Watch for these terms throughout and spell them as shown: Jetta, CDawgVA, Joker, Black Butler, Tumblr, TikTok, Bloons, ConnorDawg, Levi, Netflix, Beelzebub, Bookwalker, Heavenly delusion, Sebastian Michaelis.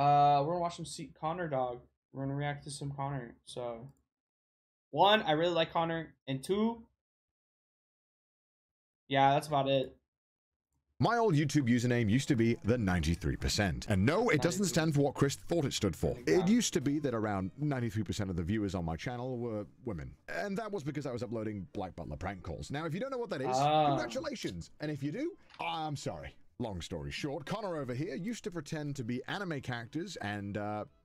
We're gonna watch some Connor Dog. We're gonna react to some Connor. So, one, I really like Connor, and two, yeah, that's about it. My old YouTube username used to be the 93%. And no, it doesn't stand for what Chris thought it stood for. It used to be that around 93% of the viewers on my channel were women. And that was because I was uploading Black Butler prank calls. Now, if you don't know what that is, congratulations. And if you do, I'm sorry. Long story short, Connor over here used to pretend to be anime characters and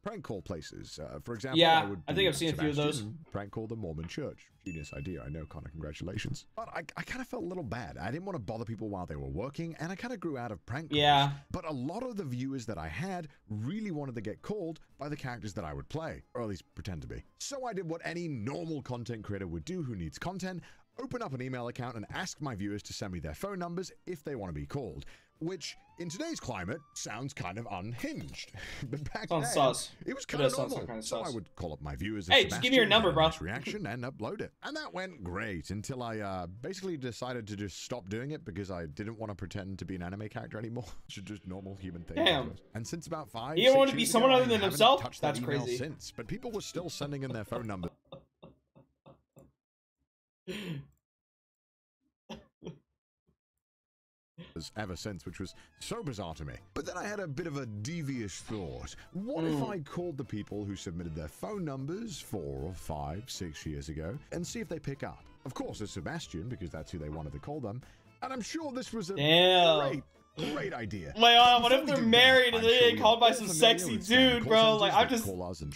prank call places. For example, yeah, I think I've seen Sebastian, a few of those. Prank call the Mormon Church. Genius idea, I know, Connor. Congratulations. But I kind of felt a little bad. I didn't want to bother people while they were working, and I kind of grew out of prank calls. Yeah. But a lot of the viewers that I had really wanted to get called by the characters that I would play, or at least pretend to be. So I did what any normal content creator would do who needs content: open up an email account and ask my viewers to send me their phone numbers if they want to be called. Which, in today's climate, sounds kind of unhinged. But back then, it was kind of normal. So I would call up my viewers. Hey, just give me your number, bro. Reaction and upload it. And that went great until I basically decided to just stop doing it because I didn't want to pretend to be an anime character anymore. It's just normal human thing. Damn. And since about 5 years ago, you don't want to be someone other than himself? That's crazy. Since, but people were still sending in their phone numbers. Ever since, which was so bizarre to me. But then I had a bit of a devious thought. What if I called the people who submitted their phone numbers 4 or 5, 6 years ago and see if they pick up? Of course, it's Sebastian, because that's who they wanted to call them. And I'm sure this was a great idea. Like, what if they're married and they get called by some sexy dude, bro? Like, I'm just,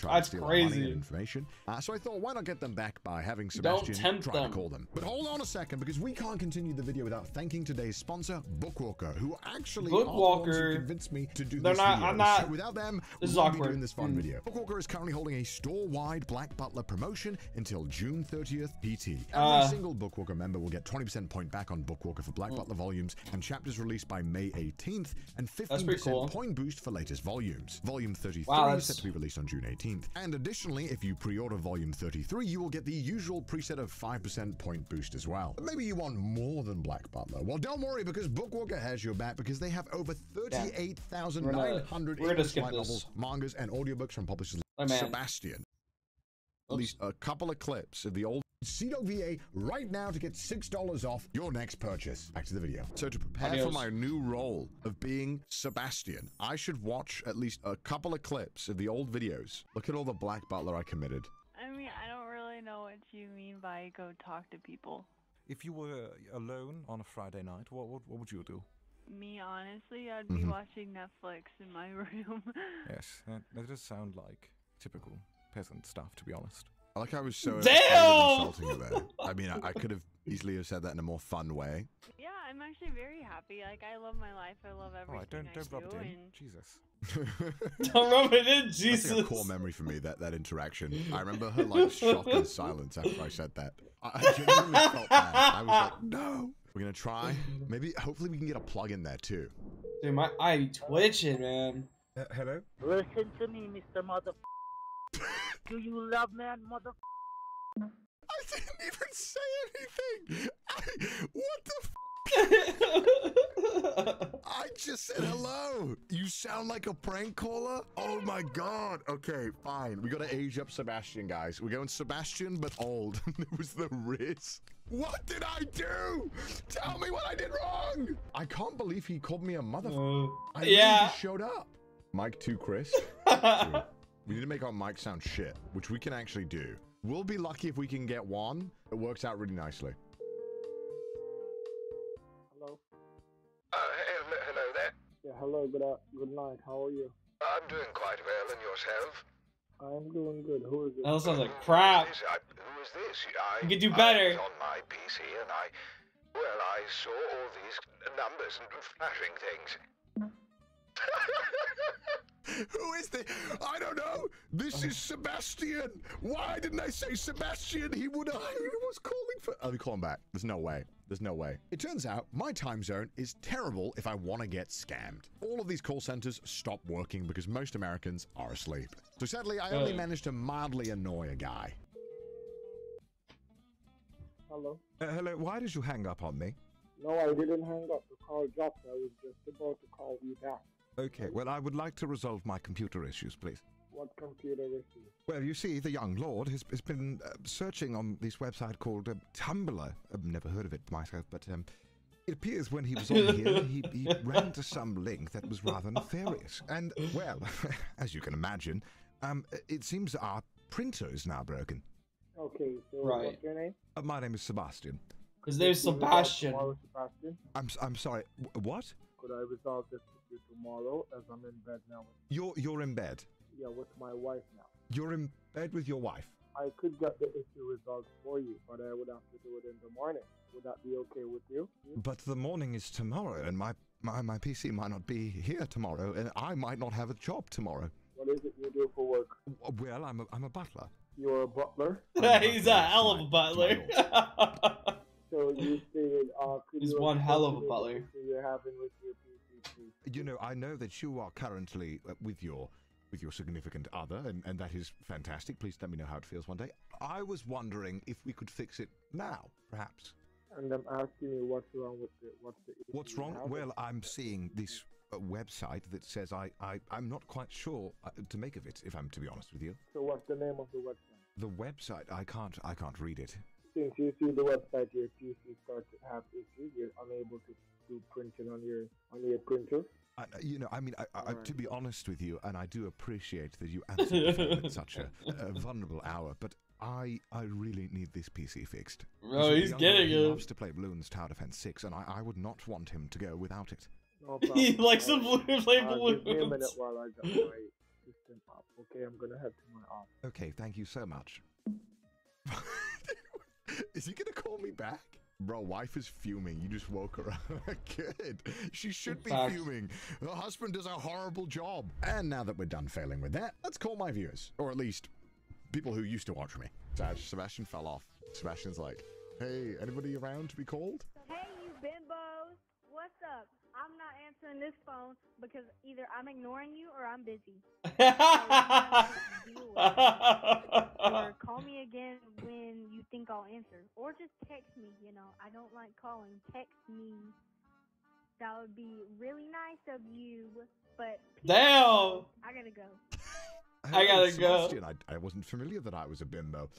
that's crazy. Information. So I thought, why not get them back by having Sebastian try to call them? But hold on a second, because we can't continue the video without thanking today's sponsor, Bookwalker, who actually convinced me to do this video. I'm not, so without them, this is awkward. Doing this fun video. Bookwalker is currently holding a store-wide Black Butler promotion until June 30th PT. Every single Bookwalker member will get 20% point back on Bookwalker for Black Butler volumes and chapters released by May 18th, and 15% point boost for latest volumes. Volume 33 is set to be released on June 18th. And additionally, if you pre-order Volume 33, you will get the usual preset of 5% point boost as well. But maybe you want more than Black Butler. Well, don't worry, because Bookwalker has your back, because they have over 38,900 English light novels, mangas, and audiobooks from publishers like Sebastian. At least a couple of clips of the old CDawgVA right now to get $6 off your next purchase. Back to the video. So to prepare for my new role of being Sebastian, I should watch at least a couple of clips of the old videos. Look at all the Black Butler I committed. I mean, I don't really know what you mean by go talk to people. If you were alone on a Friday night, what would you do? Me, honestly, I'd be watching Netflix in my room. Yes, that does sound like typical peasant stuff, to be honest. Like, I was so insulting there. I mean, I could have easily said that in a more fun way. Yeah, I'm actually very happy. Like, I love my life. I love everything. Don't rub it in, Jesus. Don't rub it in, Jesus. That's a core memory for me, that interaction. I remember her like shock and silence after I said that. I genuinely felt bad. I was like, no. We're gonna try. Maybe, hopefully, we can get a plug in there too. Dude, my eye be twitching, man. Hello. Listen to me, Mr. Mother. Do you love man, mother? I didn't even say anything. What the f? I just said hello. You sound like a prank caller. Oh my god. Okay, fine. We gotta age up Sebastian, guys. We're going Sebastian, but old. It was the Riz. What did I do? Tell me what I did wrong. I can't believe he called me a mother. I just showed up. Mike too, Chris. We need to make our mic sound shit, which we can actually do. We'll be lucky if we can get one. It works out really nicely. Hello. Hello there. Yeah, hello. Good night. How are you? I'm doing quite well, and yourself? I'm doing good. Who is this? That sounds like crap. Who is this? You could do better. I was on my PC, and I saw all these numbers and flashing things. Who is this? I don't know. This is Sebastian. Why didn't I say Sebastian? He was calling for. I'll be calling back. There's no way. There's no way. It turns out my time zone is terrible if I want to get scammed. All of these call centers stop working because most Americans are asleep. So sadly, I only managed to mildly annoy a guy. Hello. Hello. Why did you hang up on me? No, I didn't hang up. The call dropped. I was just about to call you back. Okay, well, I would like to resolve my computer issues, please. What computer issues? Well, you see, the young lord has been searching on this website called Tumblr. I've never heard of it myself, but it appears when he was on here, he ran to some link that was rather nefarious. And, well, as you can imagine, it seems our printer is now broken. Okay, so what's your name? My name is Sebastian. Because there's Sebastian. I'm sorry, what? Could I resolve this with you tomorrow, as I'm in bed now? You're in bed? Yeah, with my wife now. You're in bed with your wife? I could get the issue resolved for you, but I would have to do it in the morning. Would that be okay with you? But the morning is tomorrow, and my PC might not be here tomorrow, and I might not have a job tomorrow. What is it you do for work? Well, I'm a butler. You're a butler? He's a hell of a butler. So you stated, he's one hell of a butler. You're having with your PC. You know, I know that you are currently with your significant other, and that is fantastic. Please let me know how it feels one day. I was wondering if we could fix it now, perhaps. And I'm asking you what's wrong with it. What's wrong? Well, I'm seeing this website that says I'm not quite sure to make of it, if I'm to be honest with you. So what's the name of the website? The website? I can't read it. Since you see the website, your PC starts to have issues. You're unable to do printing on your printer. You know, I mean, to be honest with you, and I do appreciate that you absolutely feel at such a vulnerable hour, but I really need this PC fixed. Oh, he's getting it. He loves to play Bloons Tower Defense 6, and I would not want him to go without it. No problem. He likes to play Bloons. Give me a minute while I got my system up. Okay, I'm gonna head to my office. Okay, thank you so much. Is he gonna call me back? Bro, wife is fuming. You just woke her up. Good. She should be fuming. Her husband does a horrible job. And now that we're done failing with that, let's call my viewers. Or at least, people who used to watch me. Sebastian fell off. Sebastian's like, hey, anybody around to be called? Hey, you bimbos. What's up? I'm not answering this phone because either I'm ignoring you or I'm busy. Or call me again when you think I'll answer. Or just text me, you know. I don't like calling. Text me. That would be really nice of you, but... Damn! I gotta go. I gotta Sebastian, go. I wasn't familiar that I was a bimbo.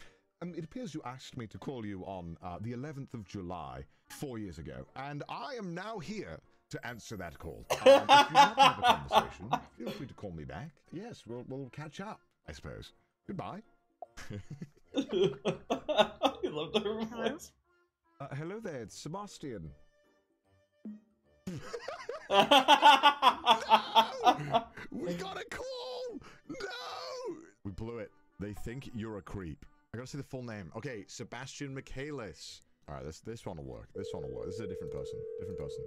It appears you asked me to call you on the 11th of July, 4 years ago, and I am now here to answer that call. If you have another conversation, feel free to call me back. Yes, we'll catch up, I suppose. Goodbye. I love the remarks. Hello there, it's Sebastian. No! We got a call! No! We blew it. They think you're a creep. I gotta say the full name. Okay, Sebastian Michaelis. All right, this one will work. This one will work. This is a different person. Different person.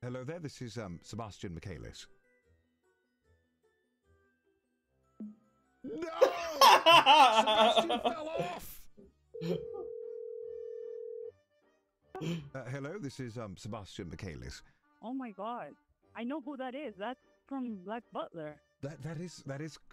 Hello there. This is Sebastian Michaelis. No! Sebastian fell off. Hello. This is Sebastian Michaelis. Oh my God! I know who that is. That's from Black Butler. That is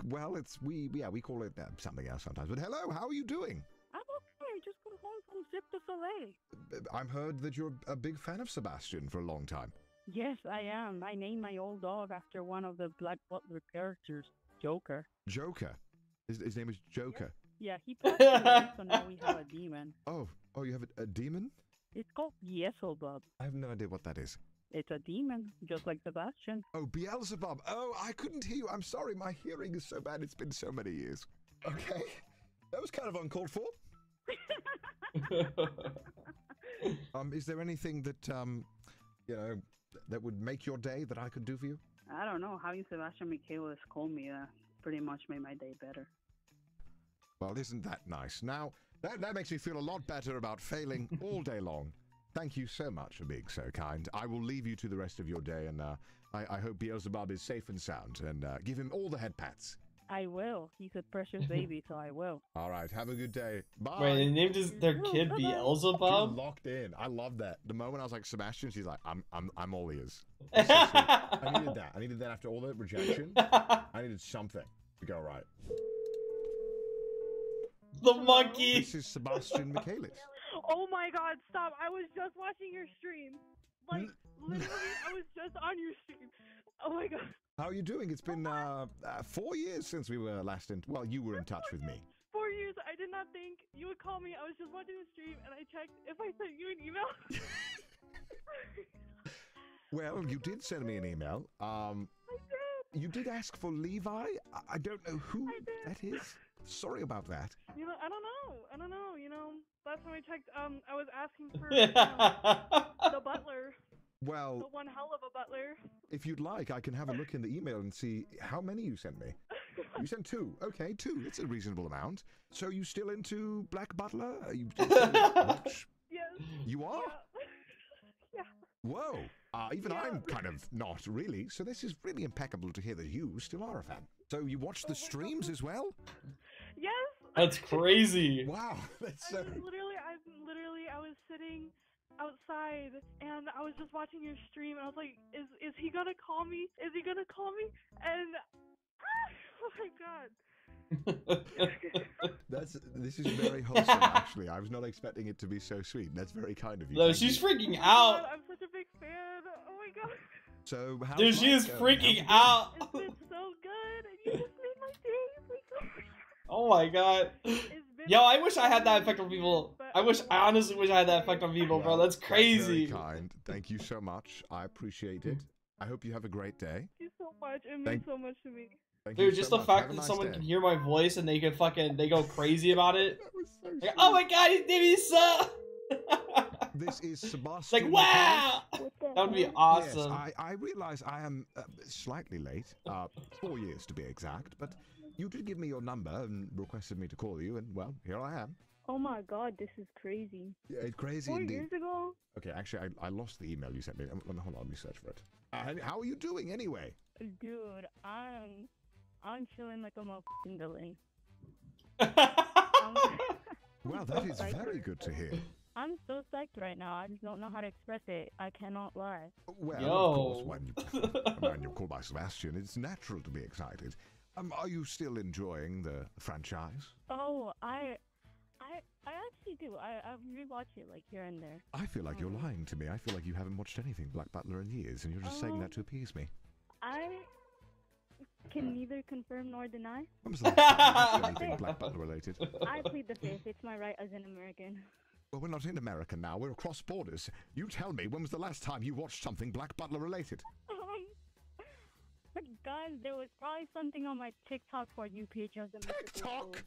well, it's we call it something else sometimes. But hello, how are you doing? I'm okay. Just got home from Zip to Soleil. I've heard that you're a big fan of Sebastian for a long time. Yes, I am. I named my old dog after one of the Black Butler characters, Joker. Joker. His name is Joker. Yes. Yeah, he passed away, so now we have a demon. Oh, you have a demon? It's called Beelzebub. I have no idea what that is. It's a demon, just like Sebastian. Oh, Beelzebub. Oh, I couldn't hear you. I'm sorry. My hearing is so bad. It's been so many years. Okay. That was kind of uncalled for. Is there anything that, you know, that would make your day that I could do for you? I don't know. Having Sebastian Michaelis call me pretty much made my day better. Well, isn't that nice? Now, that makes me feel a lot better about failing all day long. Thank you so much for being so kind. I will leave you to the rest of your day, and I hope Beelzebub is safe and sound, and give him all the head pats. I will. He's a precious baby, so I will. All right, have a good day. Bye. Wait, they named their kid Beelzebub? She's locked in. I love that. The moment I was like, Sebastian, she's like, I'm all ears. So I needed that. I needed that after all that rejection. I needed something to go right. The monkey. This is Sebastian Michaelis. Oh my God, stop. I was just watching your stream. Like, literally, I was just on your stream. Oh my God. How are you doing? It's been 4 years since we were last in... Well, you were in touch with me. 4 years. I did not think you would call me. I was just watching the stream, and I checked if I sent you an email. Well, you did send me an email. I did. You did ask for Levi. I don't know who that is. Sorry about that. You know, I don't know. I don't know, you know. Last time I checked, I was asking for the butler. Well, the one hell of a butler. If you'd like, I can have a look in the email and see how many you sent me. You sent two. Okay, two. It's a reasonable amount. So you still into Black Butler? Are you much? Yes. You are? Yeah. Whoa. Even I'm kind of not really. So this is really impeccable to hear that you still are a fan. So you watch the streams as well? Yes. That's crazy. Wow. That's so... I was sitting outside and I was just watching your stream and I was like, is he gonna call me? Is he gonna call me? And oh my god. This is very wholesome actually. I was not expecting it to be so sweet. That's very kind of you. No, she's freaking out. God, I'm such a big fan. Oh my god. So how dude, she is freaking out. It's been so good and you just made my day. Oh my god. Yo, I wish I had that effect on people. I honestly wish I had that effect on people, bro. That's crazy. That's very kind. Thank you so much. I appreciate it. I hope you have a great day. Thank you so much. It means so much to me. Dude, just the fact that someone can hear my voice and they can fucking, they go crazy about it. That was so sweet. Oh my god, his name is This is Sebastian. Like, wow! That would be awesome. Yes, I realize I am slightly late. 4 years to be exact, but you did give me your number and requested me to call you, and well, here I am. Oh my god, this is crazy. Yeah, it's crazy indeed. 4 years ago? Okay, actually, I lost the email you sent me. Hold on, let me search for it. How are you doing anyway? Dude, I'm chilling like a motherfucking villain. Wow, that is very good to hear. I'm so psyched right now. I just don't know how to express it. I cannot lie. Well, of course, when you're called by Sebastian, it's natural to be excited. Are you still enjoying the franchise? Oh, I actually do. I rewatch it like here and there. I feel like you're lying to me. I feel like you haven't watched anything Black Butler in years, and you're just saying that to appease me. I can neither confirm nor deny. I'm sorry. Anything Black Butler related? I plead the fifth. It's my right as an American. Well, we're not in America now. We're across borders. You tell me, when was the last time you watched something Black Butler related? Guys, there was probably something on my TikTok for you, PHS. TikTok?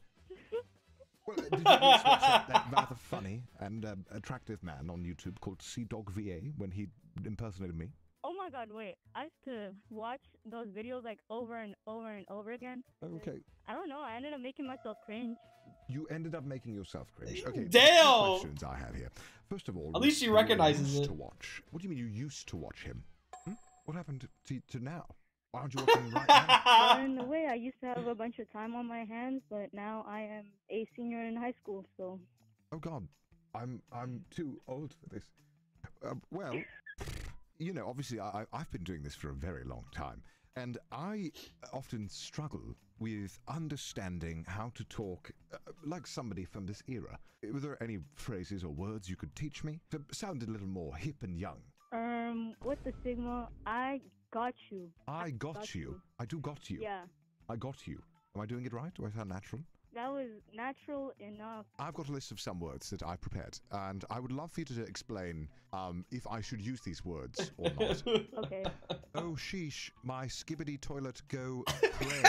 Well, did you watch that rather funny and attractive man on YouTube called CDawgVA when he impersonated me? Oh my god, wait. I used to watch those videos like over and over and over again. Okay. I don't know. I ended up making myself cringe. You ended up making yourself cringe. Okay. Damn! Questions I have here. First of all, at least she recognizes it. What do you mean you used to watch him? Hmm? What happened to now? Why aren't you working right now? In a way, I used to have a bunch of time on my hands, but now I am a senior in high school, so... Oh god, I'm too old for this. Well, you know, obviously I've been doing this for a very long time, and I often struggle with understanding how to talk like somebody from this era. Were there any phrases or words you could teach me to sound a little more hip and young? What the sigma? I got you. I do got you. Yeah. I got you. Am I doing it right? Do I sound natural? That was natural enough. I've got a list of some words that I prepared, and I would love for you to explain if I should use these words or not. Okay. Oh, sheesh, my skibbity toilet go pray.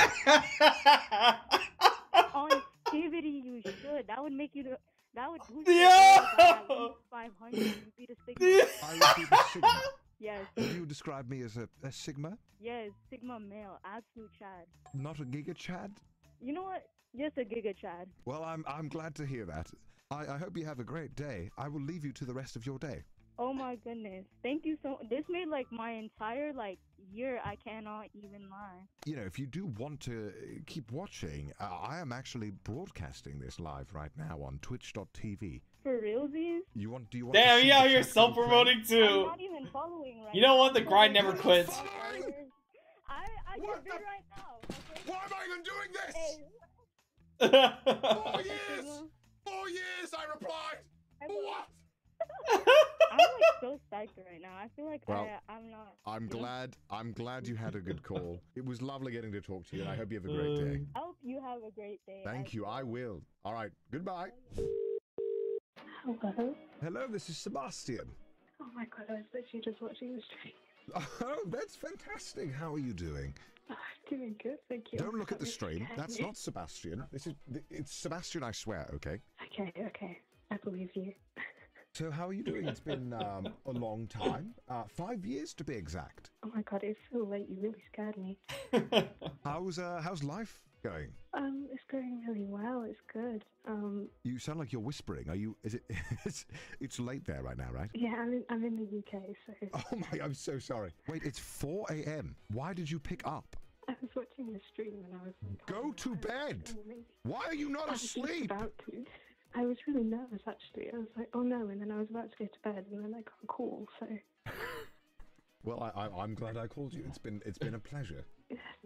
On skibbity, you should. That would make you... That would boost you at least 500. You'd be the sigma. I would be the sigma. Yes. Would you describe me as a sigma? Yes, sigma male, absolute Chad. Not a giga Chad? You know what? Yes, a giga Chad. Well, I'm glad to hear that. I hope you have a great day. I will leave you to the rest of your day. Oh my goodness. Thank you so much. This made like my entire year. I cannot even lie. You know, if you do want to keep watching, I am actually broadcasting this live right now on twitch.tv. For realsies? Do you want damn, yeah, you're self-promoting too. I'm not even following right now. You know what? The grind never quits. I can do it right now. Okay? Why am I even doing this? 4 years! 4 years, I replied! What? I'm like so psyched right now. I feel like I'm glad you had a good call. It was lovely getting to talk to you, and I hope you have a great day. I hope you have a great day. Thank you. I will. All right. Goodbye. Hello. Hello. This is Sebastian. Oh my god! I was literally just watching the stream. Oh, that's fantastic. How are you doing? Oh, I'm doing good, thank you. Don't look at the stream. That's not Sebastian. This is, it's Sebastian, I swear, okay? Okay, okay. I believe you. So how are you doing? It's been a long time. 5 years to be exact. Oh my god, it's so late. You really scared me. How's life going? It's going really well. It's good. You sound like you're whispering. Are you? Is it? It's late there right now, right? Yeah, I'm in the UK. So. Oh my! I'm so sorry. Wait, it's 4 a.m. Why did you pick up? I was watching the stream and I was like, go to bed. Why are you not asleep? About to. I was really nervous actually. I was like, oh no, and then I was about to go to bed, and then I got a call. So. Well, I'm glad I called you. It's been a pleasure.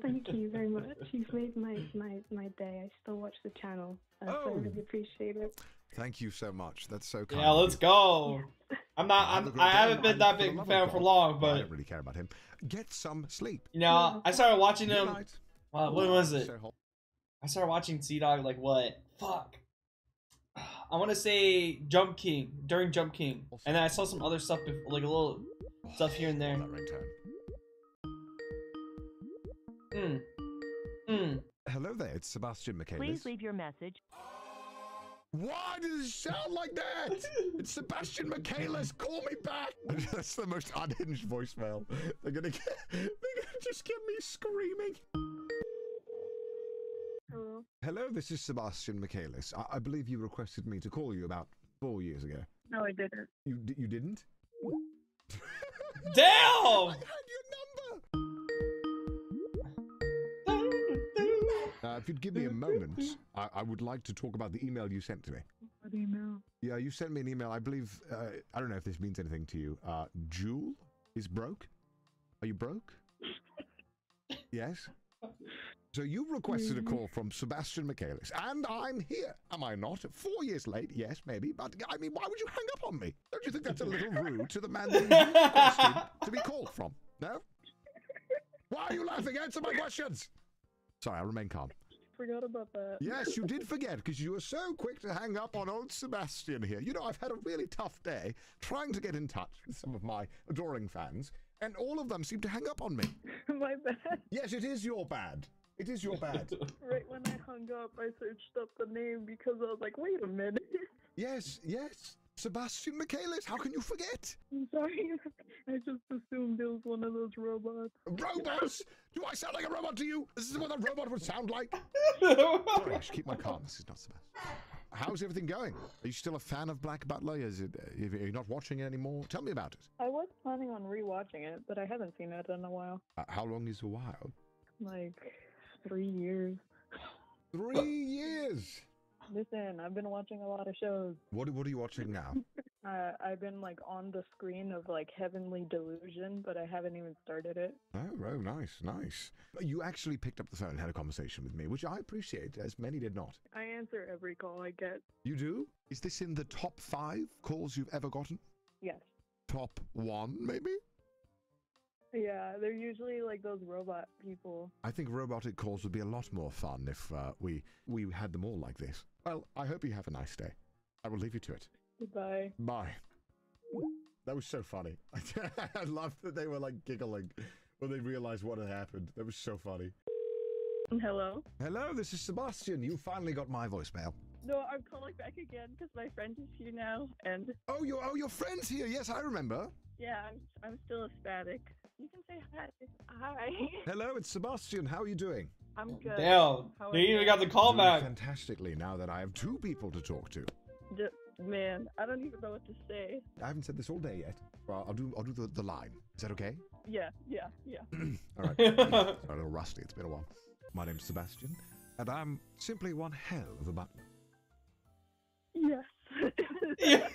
Thank you very much. You've made my day. I still watch the channel, so I really appreciate it. Thank you so much. That's so kind. Yeah, let's go. Yeah. I haven't been that big fan for long, but I don't really care about him. Get some sleep. You know, I started watching him. Wow, when was it? I started watching CDawg like what? Fuck. I want to say Jump King during Jump King, and then I saw some other stuff, like a little stuff here and there. Hello there, it's Sebastian Michaelis. Please leave your message. Why does it sound like that? It's Sebastian Michaelis. Call me back. That's the most unhinged voicemail. They're gonna just get me screaming. Hello. Hello, this is Sebastian Michaelis. I believe you requested me to call you about 4 years ago. No, I didn't. You didn't? Damn! I had your number. If you'd give me a moment, I would like to talk about the email you sent to me. What email? Yeah, you sent me an email. I believe, I don't know if this means anything to you. Jewel is broke? Are you broke? Yes? So you requested a call from Sebastian Michaelis, and I'm here. Am I not? 4 years late, yes, maybe. But, I mean, why would you hang up on me? Don't you think that's a little rude to the man that you requested to be called from? No? Why are you laughing? Answer my questions! Sorry, I'll remain calm. Forgot about that. Yes, you did forget, because you were so quick to hang up on old Sebastian here. You know, I've had a really tough day trying to get in touch with some of my adoring fans, and all of them seem to hang up on me. My bad? Yes, it is your bad. It is your bad. Right when I hung up, I searched up the name because I was like, wait a minute. Yes, yes. Sebastian Michaelis, how can you forget? I'm sorry, I just assumed it was one of those robots. Robots? Do I sound like a robot to you? This is what a robot would sound like. Sorry, I should keep my calm. This is not Sebastian. How's everything going? Are you still a fan of Black Butler? Are you not watching it anymore? Tell me about it. I was planning on rewatching it, but I haven't seen it in a while. How long is a while? Like 3 years. 3 years? Listen, I've been watching a lot of shows. What are you watching now? I've been like on the screen of like Heavenly Delusion, but I haven't even started it. Oh, nice, nice. You actually picked up the phone and had a conversation with me, which I appreciate, as many did not. I answer every call I get. You do? Is this in the top 5 calls you've ever gotten? Yes. Top 1, maybe? Yeah, they're usually like those robot people. I think robotic calls would be a lot more fun if we had them all like this. Well, I hope you have a nice day. I will leave you to it. Goodbye. Bye. That was so funny. I loved that they were like giggling when they realized what had happened. That was so funny. Hello? Hello, this is Sebastian. You finally got my voicemail. No, I'm calling back again because my friend is here now and... Oh, your friend's here. Yes, I remember. Yeah, I'm still ecstatic. You can say hi. Hi. Hello, it's Sebastian. How are you doing? I'm good. Damn, you even got the call back. Fantastically, now that I have 2 people to talk to. Man, I don't even know what to say. I haven't said this all day yet. Well, I'll do the line. Is that okay? Yeah. All right. Sorry, a little rusty. It's been a while. My name's Sebastian, and I'm simply one hell of a butler. Yes. Yeah.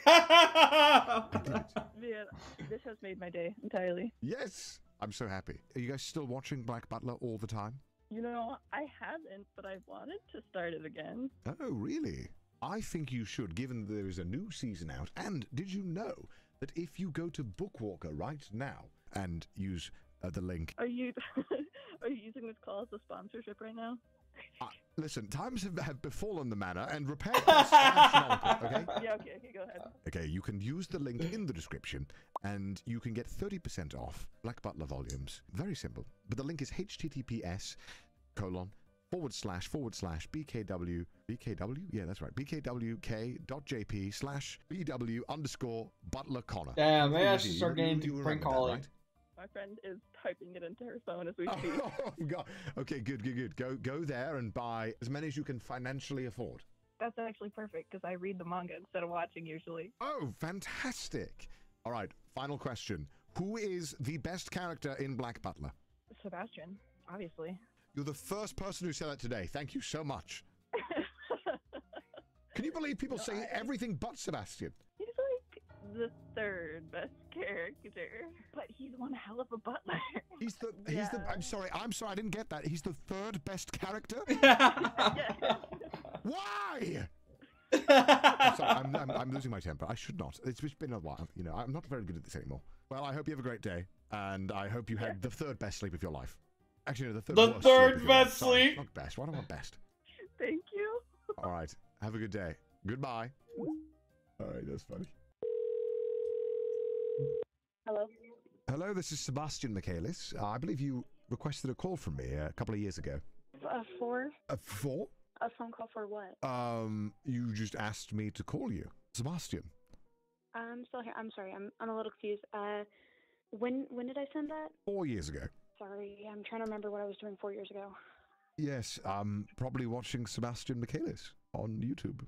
Man, this has made my day entirely. Yes, I'm so happy. Are you guys still watching Black Butler all the time? You know, I haven't, but I wanted to start it again. Oh, really? I think you should, given there is a new season out. And did you know that if you go to Bookwalker right now and use the link... Are you using this call as a sponsorship right now? Listen, times have befallen the manor, and repair costs are astronomical, okay? Yeah, okay, go ahead. Okay, you can use the link in the description, and you can get 30% off Black Butler volumes. Very simple. But the link is https://bkw... BKW? Yeah, that's right. bkwk.jp/bw_butlerconnor. Damn, maybe I should start getting to prank calling. Right? My friend is typing it into her phone as we speak. Oh, God. Okay, good. Go there and buy as many as you can financially afford. That's actually perfect, because I read the manga instead of watching, usually. Oh, fantastic. All right, final question. Who is the best character in Black Butler? Sebastian, obviously. You're the first person who said that today. Thank you so much. Can you believe people say everything but Sebastian? The third best character, but he's one hell of a butler. He's the I'm sorry I didn't get that. He's the third best character. Why? I'm losing my temper. I should not. It's been a while, you know. I'm not very good at this anymore. Well, I hope you have a great day, and I hope you had the third best sleep of your life. Actually, no, the third best sleep. Not best. Why do I want best? Thank you. All right, have a good day. Goodbye. All right, that's funny. Hello. Hello, this is Sebastian Michaelis. I believe you requested a call from me a couple of years ago. For? A phone call for what? You just asked me to call you. Sebastian. I'm still here. I'm sorry. I'm a little confused. When did I send that? 4 years ago. Sorry, I'm trying to remember what I was doing 4 years ago. Yes, probably watching Sebastian Michaelis on YouTube.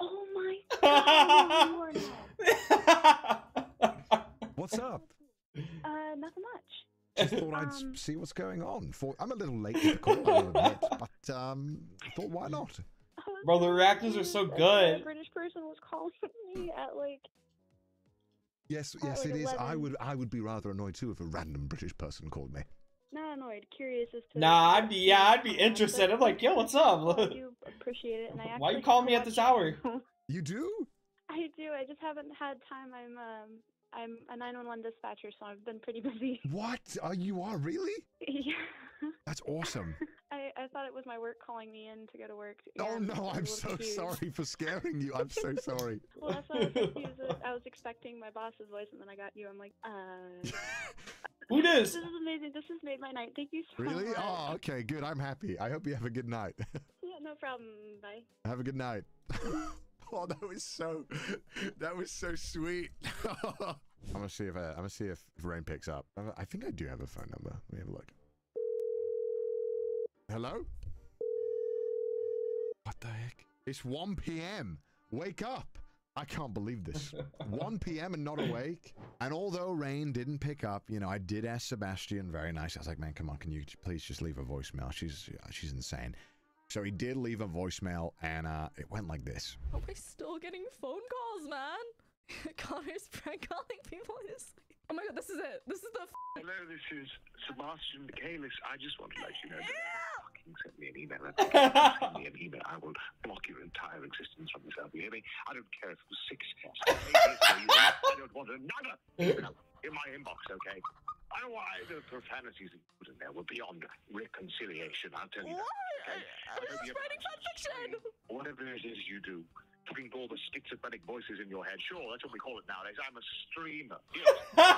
Oh my God. What's up? Nothing much. Just thought I'd see what's going on. I'm a little late to the call, I admit, but I thought, why not? Bro, the reactions are so good. The British person was calling me at like. Yes, it is. 11. I would be rather annoyed too if a random British person called me. Not annoyed, curious as to. Nah, I'd be interested. I'm like, yo, what's up? I do appreciate it, and I. Why you calling me at this hour? You do? I do. I just haven't had time. I'm a 911 dispatcher, so I've been pretty busy. What? You are really? Yeah. That's awesome. I thought it was my work calling me in to go to work. Yeah, oh no! I'm so confused. Sorry for scaring you. I'm so sorry. Well, that's why I was confused. I was expecting my boss's voice, and then I got you. I'm like, Who this? This is amazing. This has made my night. Thank you so much. Really? Oh, okay. Good. I'm happy. I hope you have a good night. Yeah, no problem. Bye. Have a good night. Oh, that was so sweet. I'm gonna see if Rain picks up. I think I do have a phone number. Let me have a look. Hello? What the heck? It's 1 p.m. Wake up! I can't believe this. 1 p.m. and not awake. And although Rain didn't pick up, you know, I did ask Sebastian. Very nice. I was like, man, come on, can you please just leave a voicemail? She's insane. So he did leave a voicemail, and it went like this. Are we still getting phone calls, man? Connor's prank calling people in his sleep. Oh my God, this is it. This is the Hello, this is Sebastian Michaelis. I just want to let you know that fucking sent me an email. Send me an email. I will block your entire existence from yourself. You hear me? I don't care if it was 6 years ago. I don't want another email in my inbox, okay? I don't want either profanities you put in there were beyond reconciliation, I'll tell you that. What? Okay? I'm just writing fanfiction! Whatever it is you do, between all the schizophrenic voices in your head, sure, that's what we call it nowadays. I'm a streamer. Yes. Okay,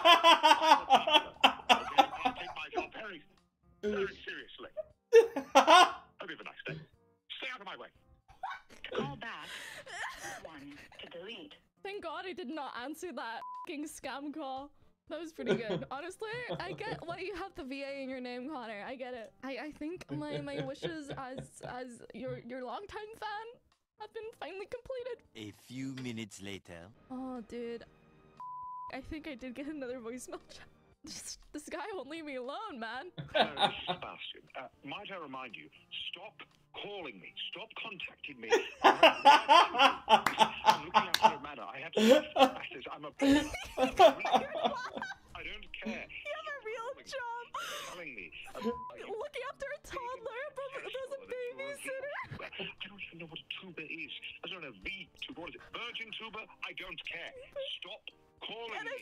I'll take my job very, very seriously. Hope you have a nice day. Stay out of my way. Call back. One to delete. Thank God I did not answer that fucking scam call. That was pretty good. Honestly, I get why you have the VA in your name, Connor. I get it. I think my wishes as your longtime fan have been finally completed. A few minutes later. Oh, dude. I think I did get another voicemail. This guy won't leave me alone, man. Sebastian, might I remind you, stop calling me. Stop contacting me. I'm looking after a manner. I have to message. I'm a butler. I don't care. You have a real job. Telling me. Looking after a toddler, but there's a babysitter. I don't even know what a tuba is. As on a V to what is it? Virgin tuber? I don't care. Stop calling me a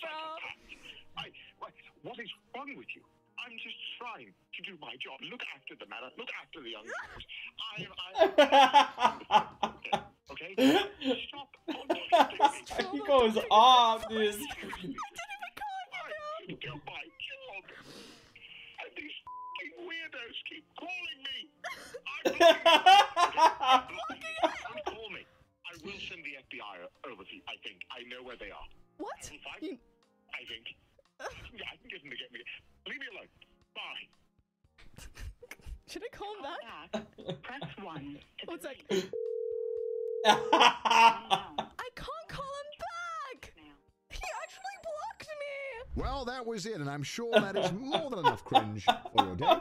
psychopath. What is wrong with you? I'm just trying to do my job. Look after the matter. Look after the young girls. Okay? Stop. He goes off, dude. I didn't even call you. Do my job. And these fucking weirdos keep calling me. Don't call me. I will send the FBI over to you, I think. I know where they are. What? I think. I can get them to get me. Leave me alone. Bye. Should I call him back? Press 1. It's like... I can't call him back! He actually blocked me! Well, that was it, and I'm sure that is more than enough cringe for your day.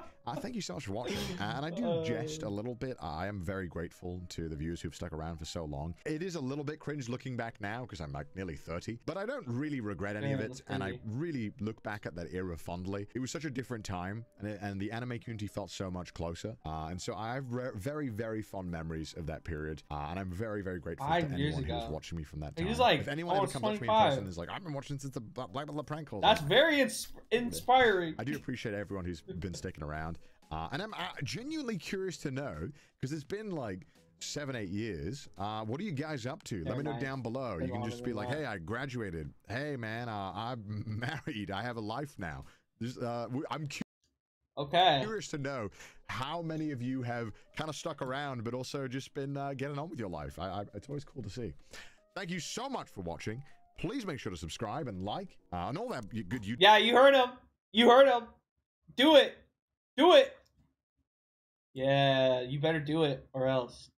Thank you so much for watching, and I do jest a little bit. I am very grateful to the viewers who've stuck around for so long. It is a little bit cringe looking back now, because I'm like nearly 30, but I don't really regret any of it, and I really look back at that era fondly. It was such a different time, and the anime community felt so much closer, and so I have very, very fond memories of that period, and I'm very, very grateful to anyone who's watching me from that time. Like, if anyone ever comes up to me in person and is like, I've been watching since the Black Butler prank call. That's very inspiring. I do appreciate everyone who's been sticking around. And I'm genuinely curious to know, because it's been like 7-8 years. What are you guys up to? Let me know down below. You can just be like, hey, I graduated. Hey, man, I'm married. I have a life now. Just, I'm curious to know how many of you have kind of stuck around, but also just been getting on with your life. It's always cool to see. Thank you so much for watching. Please make sure to subscribe and like and all that good YouTube. Yeah, you heard him. You heard him. Do it. Do it! Yeah, you better do it, or else.